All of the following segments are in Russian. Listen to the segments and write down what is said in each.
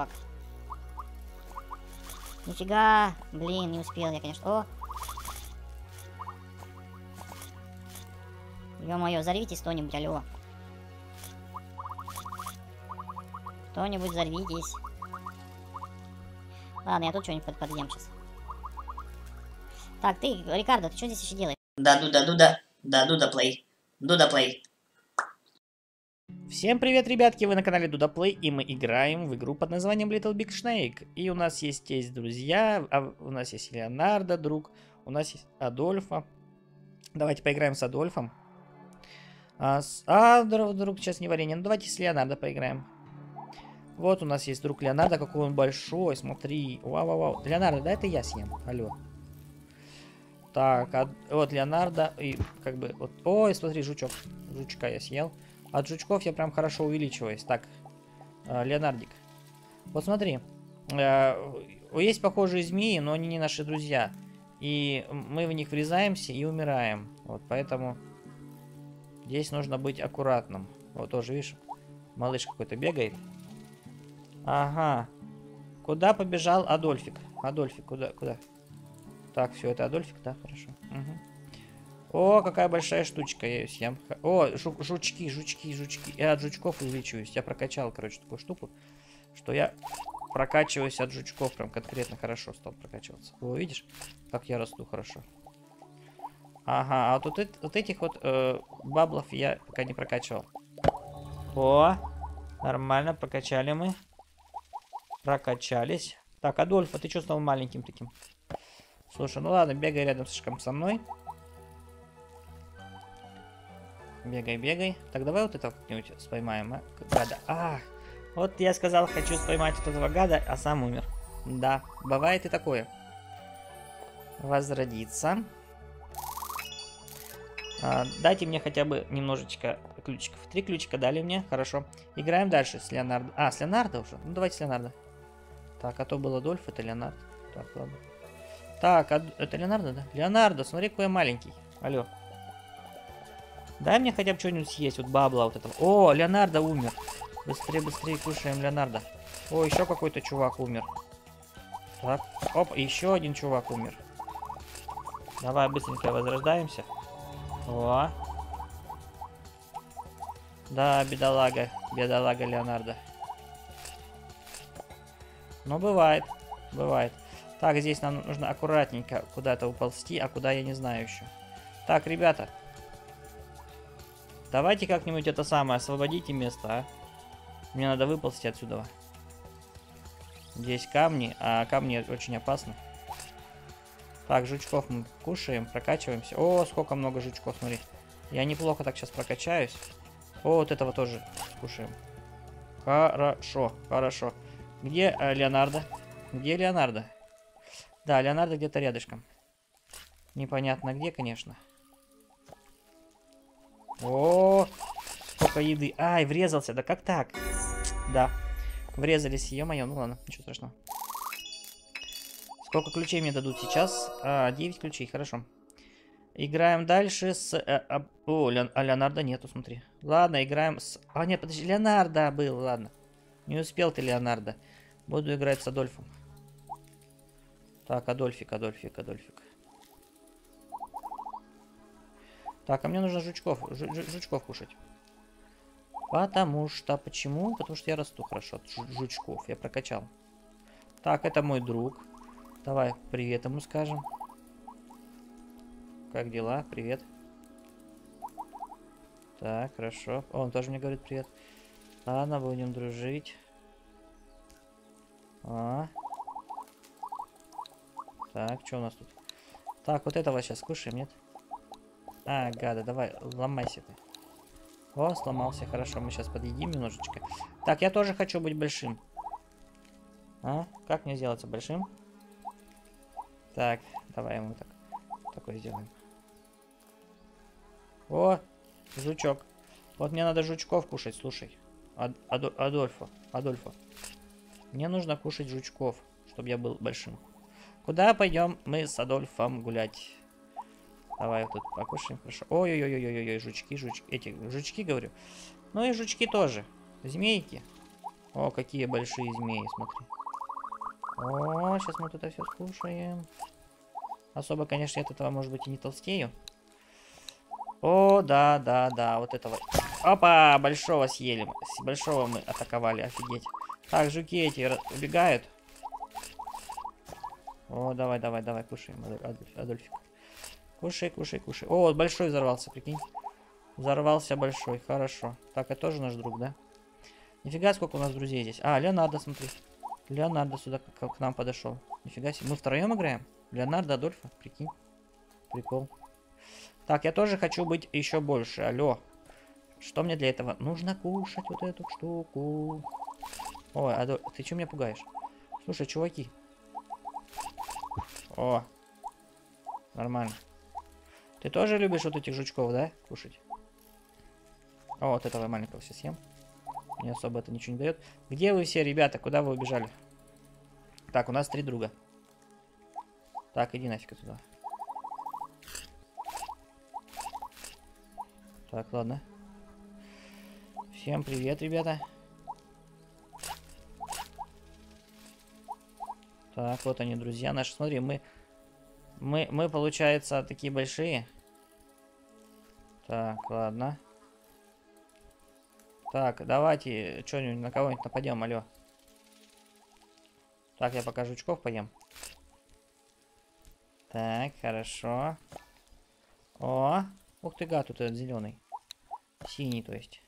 Факт. Нифига. Блин, не успел я, конечно. О! Ё-моё, взорвитесь кто-нибудь, алло. Кто-нибудь взорвитесь. Ладно, я тут что-нибудь подъем сейчас. Так, ты, Рикардо, ты что здесь еще делаешь? Duda Play. Всем привет, ребятки, вы на канале Duda Play, и мы играем в игру под названием Littlebigsnake. И у нас есть друзья, у нас есть Леонардо, друг, у нас есть Адольфа. Давайте поиграем с Адольфом. Друг сейчас не варенье, ну давайте с Леонардо поиграем. Вот у нас есть друг Леонардо, какой он большой, смотри. Вау-вау-вау. Леонардо, да, это я съем, алло. Так, вот Леонардо, и как бы, вот, ой, смотри, жучок, жучка я съел. От жучков я прям хорошо увеличиваюсь. Так, Леонардик, вот смотри, есть похожие змеи, но они не наши друзья. И мы в них врезаемся и умираем. Вот, поэтому здесь нужно быть аккуратным. Вот тоже, видишь, малыш какой-то бегает. Ага, куда побежал Адольфик? Адольфик, куда? Так, все, это Адольфик, да, хорошо. Угу. О, какая большая штучка, я ее съем. О, жучки. Я от жучков увеличиваюсь. Я прокачал, короче, такую штуку, что я прокачиваюсь от жучков. Прям конкретно хорошо стал прокачиваться. О, видишь, как я расту хорошо. Ага, а вот этих вот баблов я пока не прокачивал. О, нормально, прокачали мы. Прокачались. Так, Адольф, а ты что стал маленьким таким? Слушай, ну ладно, бегай рядом слишком со мной. Бегай. Так, давай вот этого как-нибудь споймаем, а? Гада. Ах, вот я сказал, хочу споймать вот этого гада, а сам умер. Да, бывает и такое. Возродиться. Дайте мне хотя бы немножечко ключиков. 3 ключика дали мне, хорошо. Играем дальше с Леонардо. А, с Леонардо уже? Ну давайте с Леонардо. Так, а то был Адольф, это Леонардо. Так, ладно. Так, это Леонардо, да? Леонардо, смотри, какой я маленький. Алло. Дай мне хотя бы что-нибудь съесть, вот бабла вот этого. О, Леонардо умер. Быстрее кушаем Леонардо. О, еще какой-то чувак умер. Так, оп, еще один чувак умер. Давай быстренько возрождаемся. О. Да, бедолага Леонардо. Ну, бывает. Так, здесь нам нужно аккуратненько куда-то уползти, а куда я не знаю еще. Так, ребята, давайте как-нибудь это самое, освободите место, а? Мне надо выползти отсюда. Здесь камни, а камни очень опасны. Так, жучков мы кушаем, прокачиваемся. О, сколько много жучков, смотри. Я неплохо так сейчас прокачаюсь. О, вот этого тоже кушаем. Хорошо. Где Леонардо? Где Леонардо? Да, Леонардо где-то рядышком. Непонятно где, конечно. О, сколько еды. Ай, врезался, да как так? Да, врезались, ё-моё, ну ладно, ничего страшного. Сколько ключей мне дадут сейчас? 9 ключей, хорошо. Играем дальше с... О, Леонардо нету, смотри. Ладно, играем с... А, нет, подожди, Леонардо был, ладно. Не успел ты, Леонардо. Буду играть с Адольфом. Так, Адольфик. Так, а мне нужно жучков кушать. Потому что... Почему? Потому что я расту хорошо от жучков. Я прокачал. Так, это мой друг. Давай привет ему скажем. Как дела? Привет. Так, хорошо. О, он тоже мне говорит привет. Ладно, будем дружить. Так, что у нас тут? Так, вот этого сейчас кушаем, нет? А, гада, давай, ломайся ты. О, сломался, хорошо, мы сейчас подъедим немножечко. Так, я тоже хочу быть большим. А, как мне сделаться большим? Так, давай ему так. Такой сделаем. О, жучок. Вот мне надо жучков кушать, слушай. Адольфо. Мне нужно кушать жучков, чтобы я был большим. Куда пойдем мы с Адольфом гулять? Давай вот тут покушаем, хорошо. Ой-ой-ой-ой-ой, жучки. Эти жучки, говорю. Ну и жучки тоже. Змейки. О, какие большие змеи, смотри. О, сейчас мы тут все скушаем. Особо, конечно, я от этого, может быть, и не толстею. О, да, вот этого. Опа, большого съели. Большого мы атаковали, офигеть. Так, жуки эти убегают. О, давай, кушаем, Адольфик. Кушай. О, вот большой взорвался, прикинь. Взорвался большой, хорошо. Так, это тоже наш друг, да? Нифига, сколько у нас друзей здесь. А, Леонардо, смотри. Леонардо сюда к нам подошел. Нифига себе. Мы втроем играем? Леонардо, Адольфа, прикинь. Прикол. Так, я тоже хочу быть еще больше. Алло. Что мне для этого? Нужно кушать вот эту штуку. Ой, Адольф, ты че меня пугаешь? Слушай, чуваки. О. Нормально. Ты тоже любишь вот этих жучков, да? Кушать. О, вот этого маленького все съем. Мне особо это ничего не дает. Где вы все, ребята? Куда вы убежали? Так, у нас 3 друга. Так, иди нафиг отсюда. Так, ладно. Всем привет, ребята. Так, вот они, друзья наши. Смотри, мы, получается, такие большие. Так, ладно. Так, давайте что-нибудь на кого-нибудь нападем, алло. Так, я пока жучков поем. Так, хорошо. О, ух ты, гад, тут этот зеленый. Синий, то есть.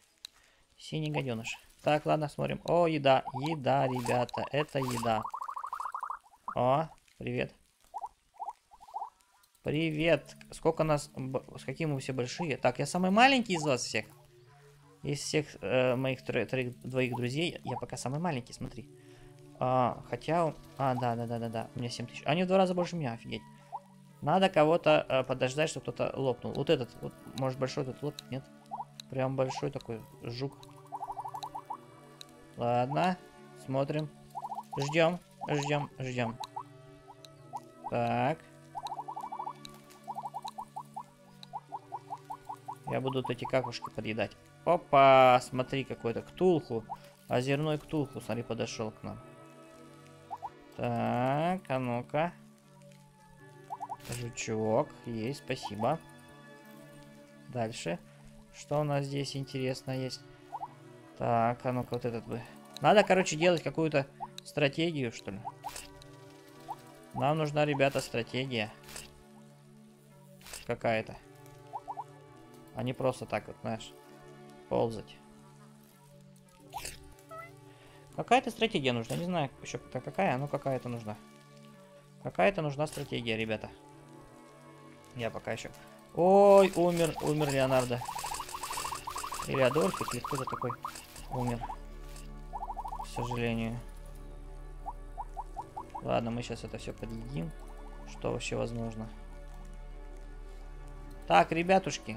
Синий гаденыш. Так, ладно, смотрим. О, еда, еда, ребята, это еда. О, привет. Привет. Сколько нас... С каким мы все большие? Так, я самый маленький из вас всех. Из всех моих двоих друзей, я пока самый маленький, смотри. Хотя... А, да. У меня 7000. Они в 2 раза больше меня, офигеть. Надо кого-то подождать, чтобы кто-то лопнул. Вот этот. Вот, может, большой этот лопнет? Нет. Прям большой такой жук. Ладно. Смотрим. Ждем. Так. Я буду вот эти какушки подъедать. Опа, смотри, какой-то ктулху. Озерной ктулху, смотри, подошел к нам. Так, а ну-ка. Жучок, есть, спасибо. Дальше. Что у нас здесь интересно есть? Так, а ну-ка, вот этот бы. Надо, короче, делать какую-то стратегию, что ли. Нам нужна, ребята, стратегия. Какая-то. А не просто так вот, знаешь, ползать. Какая-то стратегия нужна. Не знаю еще какая, но какая-то нужна. Какая-то нужна стратегия, ребята. Я пока еще... Ой, умер Леонардо. Или Адольфик, или кто-то такой умер. К сожалению. Ладно, мы сейчас это все подъедим. Что вообще возможно. Так, ребятушки.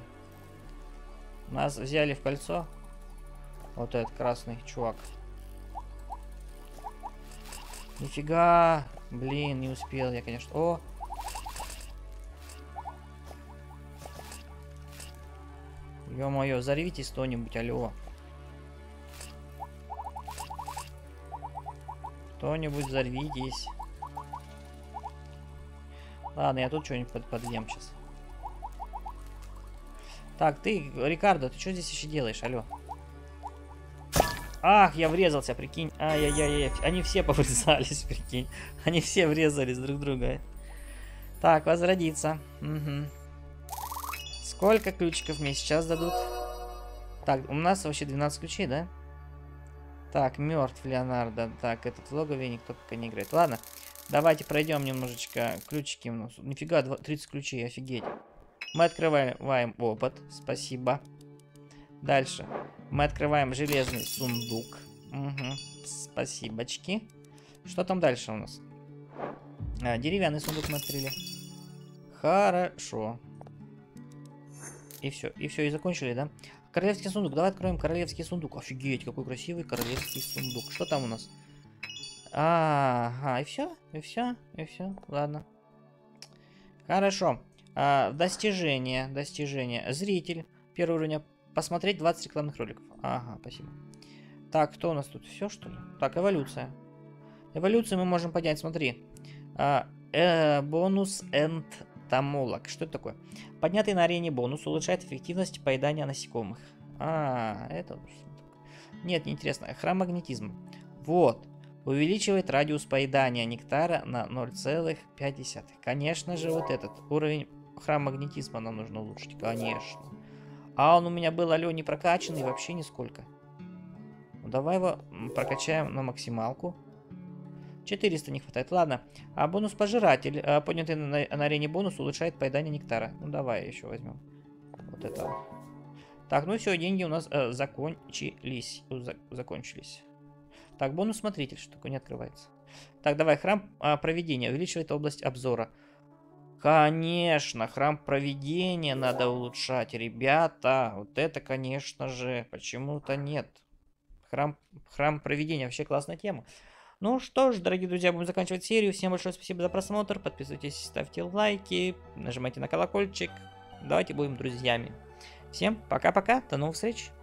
Нас взяли в кольцо. Вот этот красный чувак. Нифига. Блин, не успел я, конечно. О! Ё-моё, взорвитесь кто-нибудь, алло. Кто-нибудь взорвитесь. Ладно, я тут что-нибудь подъем сейчас. Так, ты, Рикардо, ты что здесь еще делаешь, алло? Ах, я врезался, прикинь. Ай-яй-яй, они все поврезались, прикинь. Они все врезались друг в друга. Так, возродиться. Угу. Сколько ключиков мне сейчас дадут? Так, у нас вообще 12 ключей, да? Так, мертв Леонардо. Так, этот в логове никто пока не играет. Ладно, давайте пройдем немножечко ключики. Нифига, 30 ключей, офигеть. Мы открываем опыт. Спасибо. Дальше. Мы открываем железный сундук. Угу. Спасибочки. Что там дальше у нас? А, деревянный сундук мы открыли. Хорошо. И все, и закончили, да? Королевский сундук. Давай откроем королевский сундук. Офигеть, какой красивый королевский сундук. Что там у нас? Ага, и все. Ладно. Хорошо. Достижение. Зритель. Первый уровень. Посмотреть 20 рекламных роликов. Ага, спасибо. Так, кто у нас тут? Все, что ли? Так, эволюция. Эволюцию мы можем поднять, смотри. Бонус энтомолог. Что это такое? Поднятый на арене бонус улучшает эффективность поедания насекомых. Это... Нет, неинтересно. Храм магнетизма. Вот. Увеличивает радиус поедания нектара на 0,5. Конечно же, вот этот уровень храм магнетизма нам нужно улучшить. Конечно. А он у меня был, алё, не прокачанный вообще нисколько. Ну, давай его прокачаем на максималку. 400 не хватает. Ладно. А бонус пожиратель. Поднятый на арене бонус улучшает поедание нектара. Ну, давай еще возьмем. Вот это. Так, ну все, деньги у нас закончились. Закончились. Так, бонус смотритель, что такое, не открывается. Так, давай, храм провидения. Увеличивает область обзора. Конечно, храм провидения надо улучшать, ребята. Вот это, конечно же, почему-то нет. Храм провидения, вообще классная тема. Ну что ж, дорогие друзья, будем заканчивать серию. Всем большое спасибо за просмотр. Подписывайтесь, ставьте лайки, нажимайте на колокольчик. Давайте будем друзьями. Всем пока-пока, до новых встреч.